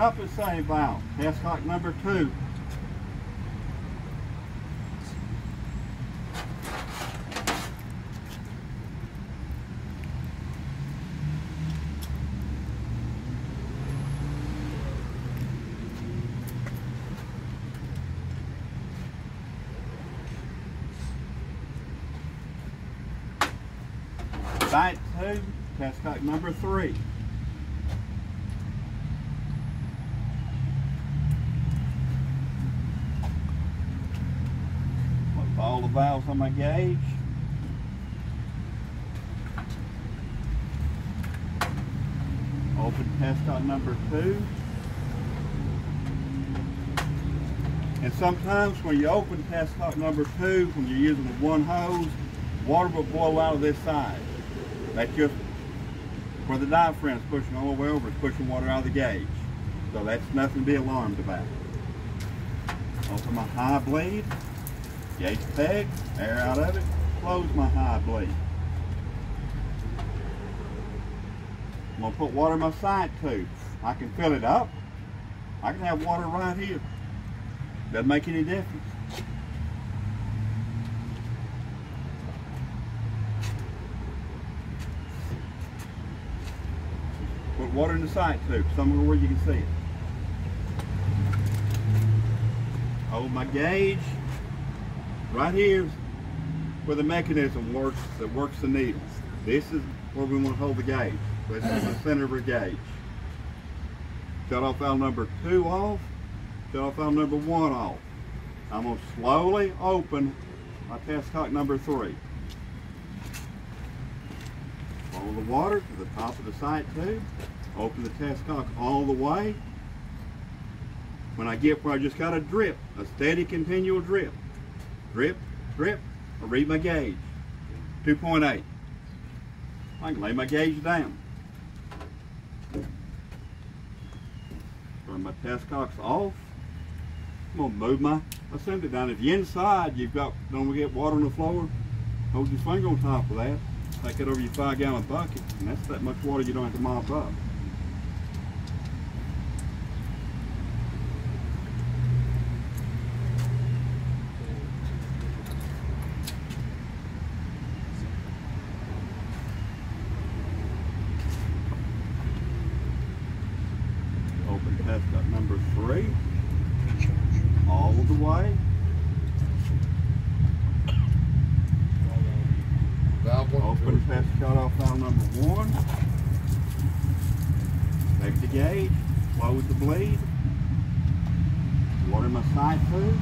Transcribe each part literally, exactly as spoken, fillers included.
compensating valve, test lock number two. Site two, test lock number three. Look for all the valves on my gauge. Open test lock number two. And sometimes when you open test lock number two, when you're using the one hose, water will blow out of this side. That's just where the diaphragm's pushing all the way over, it's pushing water out of the gauge. So that's nothing to be alarmed about. Open my high bleed, gauge peg, air out of it, close my high bleed. I'm going to put water in my side tube. I can fill it up. I can have water right here. Doesn't make any difference. Put water in the site tube, somewhere where you can see it. Hold my gauge. Right here is where the mechanism works that works the needles. This is where we want to hold the gauge. This is the center of our gauge. Shut off valve number two off. Shut off valve number one off. I'm going to slowly open my test cock number three. Follow the water to the top of the site tube. Open the test cock all the way. When I get where I just got a drip, a steady continual drip, drip, drip, I read my gauge, two point eight. I can lay my gauge down. Turn my test cocks off. I'm gonna move my assembly down. If you're inside, you've got, don't get water on the floor, hold your finger on top of that. Take it over your five gallon bucket, and that's that much water you don't have to mop up. Open test up number three, all the way. Open test shut off valve number one. Take the gauge, close the bleed. Water in my side tube.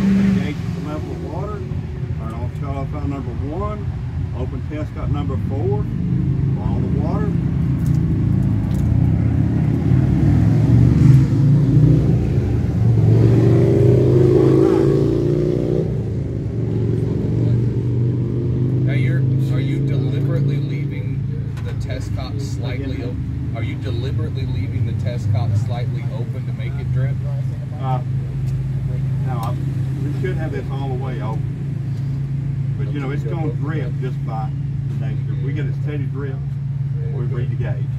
Open the gauge to the level of water. Turn off shut off valve number one. Open test cut number four. Follow the water. Are you deliberately leaving the test cock slightly open to make it drip? Uh, no, I, we should have this all the way open. But you know, it's going to drip just by nature. If we get a steady drip, we read the gauge.